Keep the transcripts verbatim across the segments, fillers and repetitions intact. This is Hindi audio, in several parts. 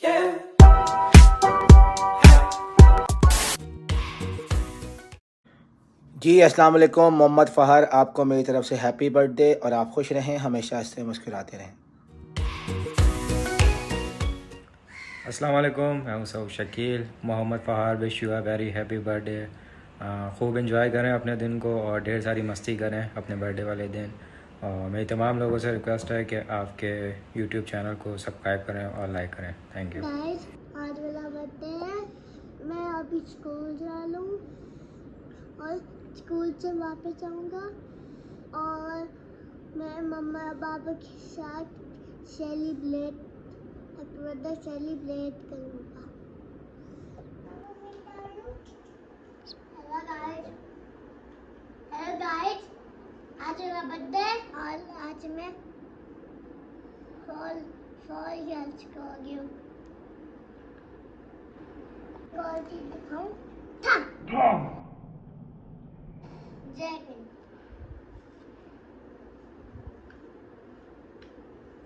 Yeah. जी अस्सलाम वालेकुम, मोहम्मद फ़हर आपको मेरी तरफ से हैप्पी बर्थडे और आप खुश रहें, हमेशा इससे मुस्कुराते रहें। अस्सलाम वालेकुम, मैं हूँ Saud Shakeel. Mohammad Fahar wish you a very happy birthday. खूब एंजॉय करें अपने दिन को और ढेर सारी मस्ती करें अपने बर्थडे वाले दिन। और मेरी तमाम लोगों से रिक्वेस्ट है कि आपके यूट्यूब चैनल को सब्सक्राइब करें और लाइक करें। Thank you. आज मेरा बर्थडे है, मैं अभी स्कूल जा लूँ और स्कूल से वापस आऊँगा और मैं मम्मा पापा के साथ सेलिब्रेट बर्थडे सेलिब्रेट करूँगा। आज मेरा बर्थडे और आज मैं फॉर फॉर ईयर्स को हो गया कॉल की दिखाऊं था जैकिन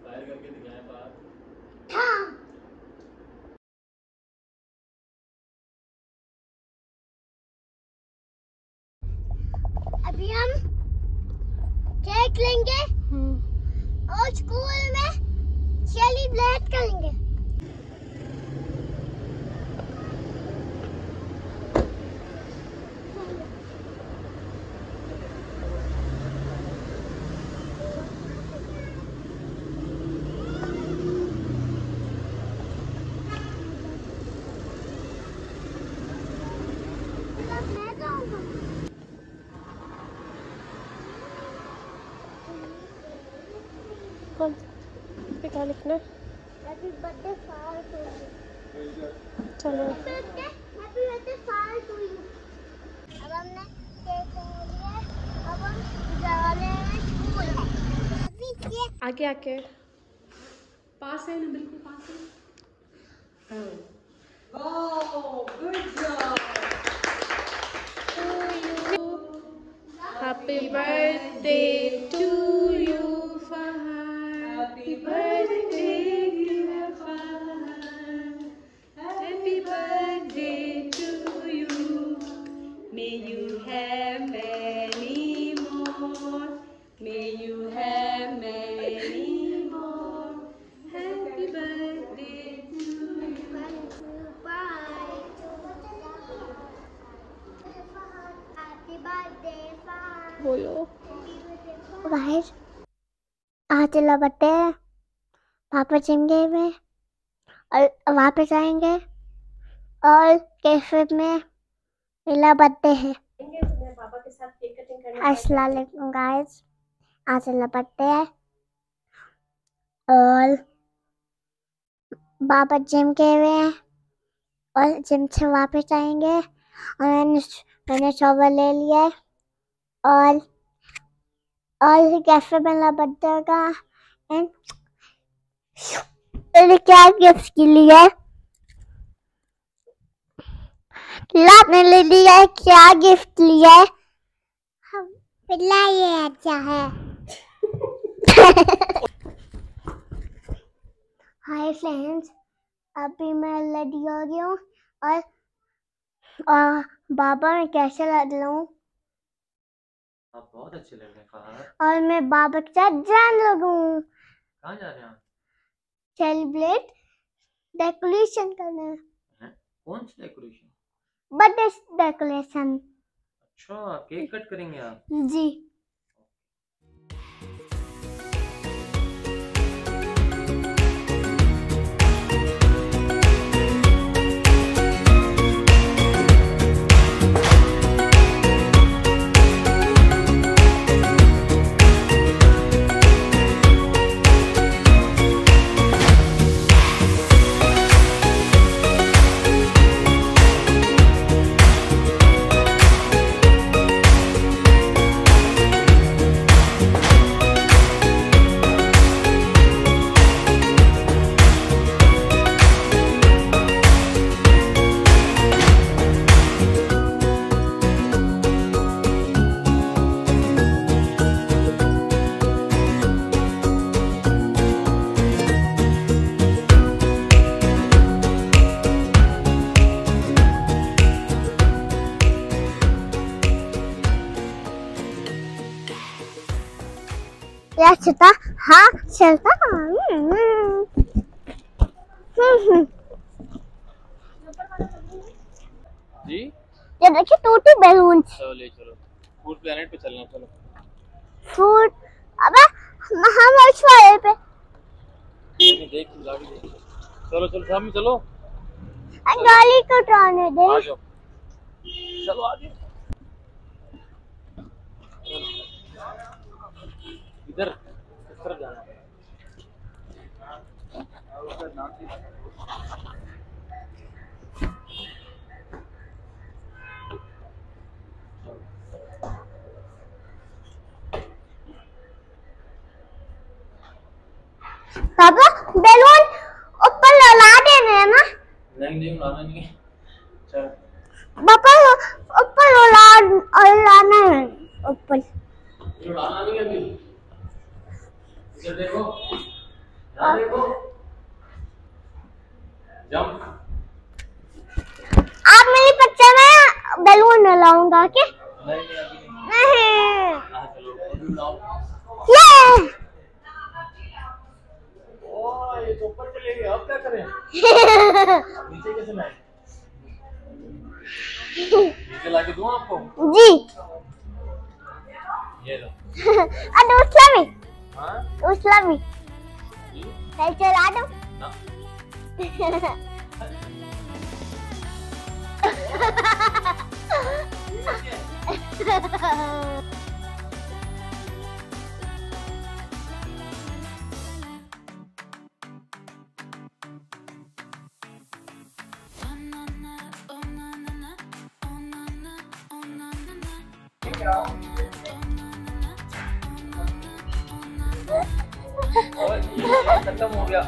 फायर करके दिखाएं बात था। अभी हम केक लेंगे और स्कूल में सेलिब्रेट करेंगे। क्या लिखना है? Happy birthday fire to you. चलो happy birthday fire to you. अब हमने केक ले लिया, अब हम जा रहे हैं स्कूल। आगे आके पास है ना, बिल्कुल पास है। Wow, good job. Happy birthday to you Fahad. Happy birthday dear Fahad, happy birthday to you. May you have many more, may you have many more. Happy birthday to you. Bye. Happy birthday Fahad. Bolo. Bye. आज मेरा बर्थडे है, पापा जाएंगे में और वापस आएंगे और कैफे में मेरा बर्थडे है। अस्सलाम वालेकुम गाइस, आज मेरा बर्थडे है और पापा जिम गए हुए हैं और जिम से वापस आएंगे और मैंने मैंने शॉवर ले लिया और और कैफे मेरा बर्थडे होगा एंड मैंने क्या गिफ्ट के लिए लाने ले लिया है, क्या गिफ्ट लिया है? हम पिला ये अच्छा है। हाय फ्रेंड्स, अभी मैं रेडी हो गया हूँ और, और बाबा मैं कैसे लग रहा हूँ? आप बहुत अच्छे लग रहे हैं। और मैं बाबा के साथ जान लगूं। कहाँ जा रहे हैं? सेलिब्रेट डेकोरेशन करने। कौन सी डेकोरेशन? Birthday decoration. अच्छा, केक कट करेंगे आप? जी। चलता हाँ चलता हम्म जी। ये देखिए टूटी बैलून। चलो ले चलो फूड प्लेनेट पे चलना। चलो फूड अबे हम उस वाले पे देख लागे देख। चलो चलो सामने चलो अंगाली को उठाने दे। आ जाओ चलो आगे इधर इस तरफ जाना है। पापा बैलून ऊपर लगा देने है ना? नहीं नहीं लाना नहीं है। चल पापा ऊपर लगा और लाना है ऊपर लाना नहीं है। इधर देखो इधर देखो जंप। आप मेरी बच्चे में बैलून लाऊंगा के नहीं नहीं आ चलो बैलून लाओ। ये ऊपर चले गए अब क्या करें? नीचे कैसे लाएं? नीचे लाके दूं आपको जी। ये लो अरे उसला भी हाँ उसला भी चल चला दो ना। खत्म हो गया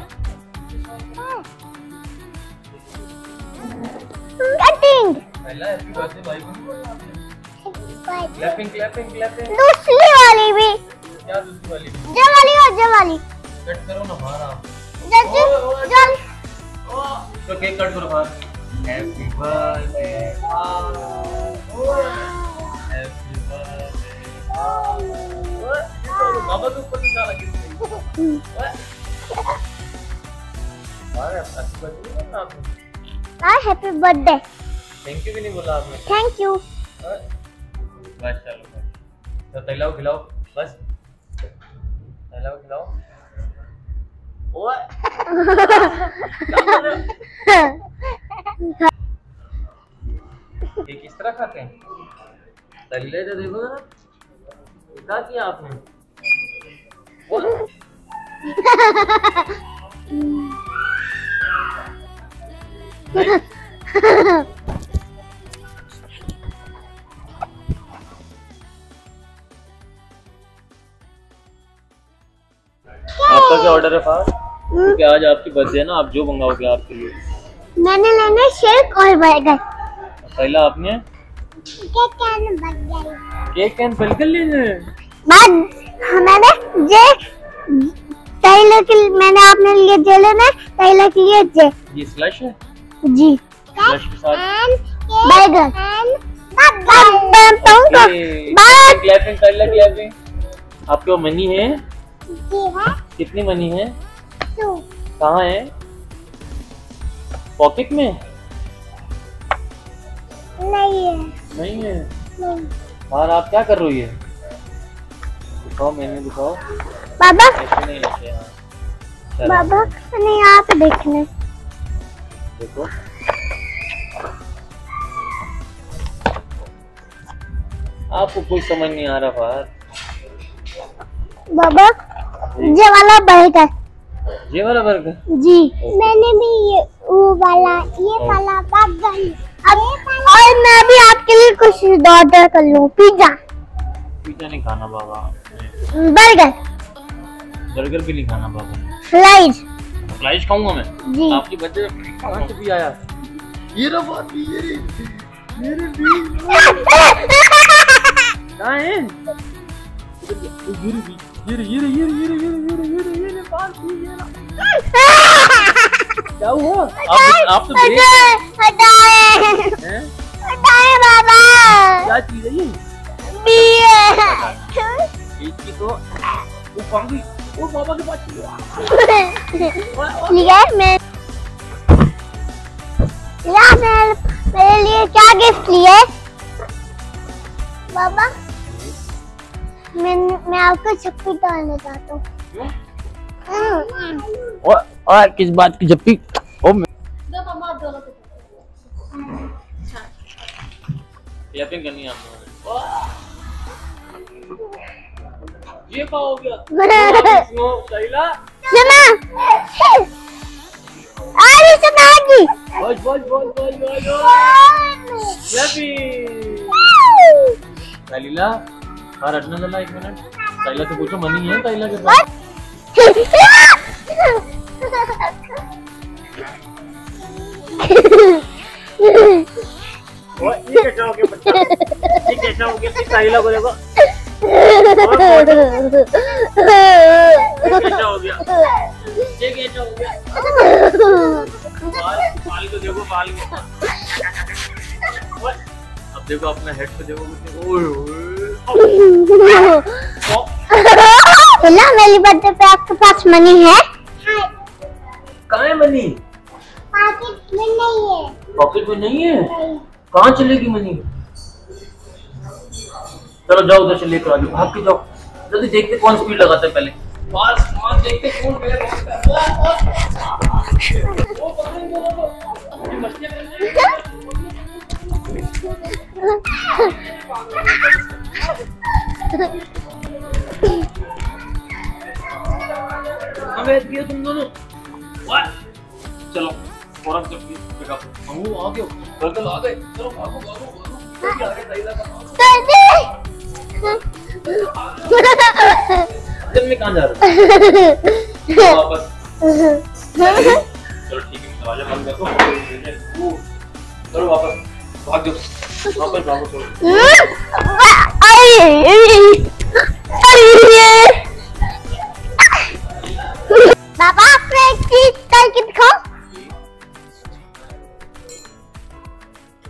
कटिंग। पहला हैप्पी बर्थडे भाई को क्लैपिंग क्लैपिंग क्लैपिंग। दूसरी वाली भी क्या? दूसरी वाली जो वाली और जो वाली कट करो ना बाहर। आप जल्दी जल्दी तो केक कट करो बाहर। हैप्पी बर्थडे आ बाबा तो ऊपर जा लगी थी। अरे हैप्पी बर्थडे ना आपको। हां हैप्पी बर्थडे। थैंक यू भी नहीं बोला आपने। थैंक यू बस चलो तो खिलाओ खिलाओ बस खिलाओ खिलाओ। ओए ये किस तरह खाते हैं? तले तो देखो जरा क्या किया आपने। आपका क्या ऑर्डर है फास्ट? क्योंकि आज आपकी बर्थडे है ना, आप जो मंगाओगे आपके लिए। मैंने लेना शेक और बर्गर। पहला आपने cake can burger. Cake can burger लेना है। बाद मैंने जे टाइलर के मैंने आपने लिए जे लेना टाइलर के लिए जे। ये स्लश है जी। स्लश के साथ बर्गर बम बम बम टोंग बम क्लैपिंग टाइलर क्लैपिंग। आपके मनी है जी है? कितनी मनी है? टू। कहां है? पॉकेट में नहीं है। नहीं है और आप क्या कर रही है? दिखाओ मैंने दिखाओ बाबा नहीं लेके बाबा नहीं आप देखने देखो आपको कुछ समझ नहीं आ रहा बाहर। बाबा ये वाला बर्गर ये वाला बर्गर जी मैंने भी ये वो वाला ये वाला बर्गर अब और मैं भी आपके लिए कुछ ऑर्डर कर लूं। पिज्जा पिज्जा नहीं खाना बाबा। बर्गर बर्गर भी नहीं खाना बाबा। फ्राइज फ्राइज खाऊंगा मैं। आपकी बच्चे कहां से भी आया ये रो बात भी ये मेरे भी कहां है ये ये ये ये ये ये ये ये बात भी ये क्या हुआ? आप आप तो हटाए हटाए बाबा। क्या चीज है ये? बीच की तो वो कांगी वो बाबा के पास लिया मैं लिया मैं मेरे लिए क्या गिफ्ट लिए बाबा? मैं मैं आपको छप्पी डालने जाता हूँ। और और किस बात की छप्पी? ओ दो मामा दोनों पे यापिंग करनी है आपको। ये पाओ गया इसको शैला सुना अरे सुना जी बोल बोल बोल बोल बोल यापी शैला और रटना जरा एक मिनट। ताइला से पूछो मनी है ताइला के पास? ओए ये कैसा हो गया बच्चा? ये कैसा हो गया? इस ताइला को देखो। ये कैसा हो गया? ये कैसा हो गया? बाल बाल को देखो बाल को। ओए अब देखो अपना हेड को देखो मुझे। ओए ओए मेरी बर्थडे पे आपके पास मनी है? कहाँ है मनी? पॉकेट में नहीं है। पॉकेट में नहीं है? कहाँ चलेगी मनी? चलो जाओ उधर से लेकर आ जाओ, भाग के जाओ जल्दी। देखते कौन स्पीड लगाता है पहले। देखते कौन पहले तुम दोनों चलो फौरन आ गए बर्तल आ गए। चलो भागो भागो कहाँ जा रहे वापस? चलो ठीक है दरवाजा बंद कर दो। चलो वापस भाग जाओ वापस भागो। बाबा आपने एक चीज करके दिखाओ।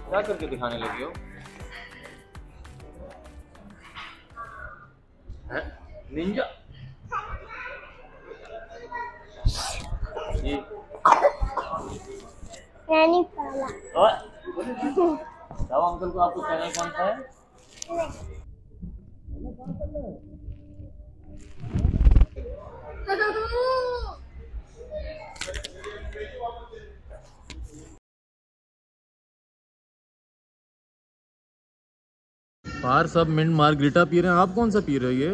क्या करके दिखाने लगे हो? निंजा नैनी पाला। और बाबा अंकल को आपको चैनल कौन सा है? बाहर सब मिंट मार्गरीटा पी रहे हैं, आप कौन सा पी रहे हो? ये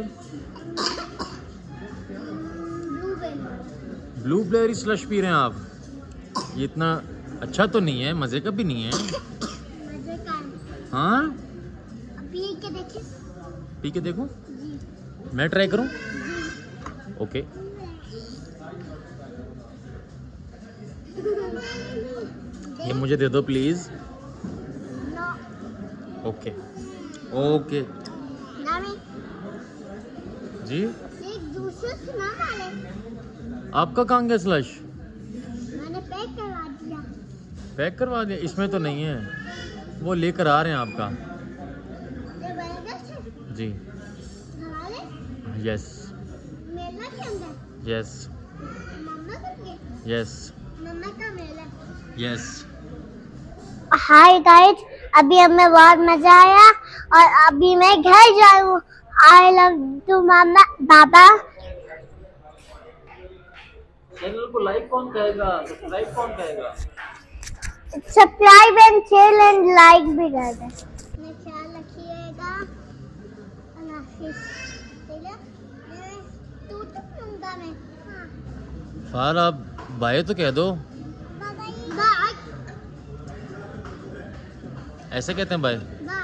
ब्लूबेरी स्लश पी रहे हैं आप? ये इतना अच्छा तो नहीं है, मजे का भी नहीं है। हाँ पी के देखें, पी के देखो। मैं ट्राई करूं? ओके ये मुझे दे दो प्लीज। ओके ओके जी आपका कहाँ गया स्लश? मैंने पैक करवा दिया। पैक करवा दिया? इसमें तो नहीं है, वो लेकर आ रहे हैं आपका जी। Yes yes yes yes. Hi guys अभी हमें बहुत मजा आया और अभी मैं घर जाऊँ। I love to mama Baba. Channel को लाइक कौन करेगा? सब्सक्राइब कौन करेगा? Subscribe and share and like भी कर दें। अपना ख्याल रखिएगा। अल्लाह हाफिज़। फार आप बाय तो कह दो। बाय ऐसे कहते हैं बाय।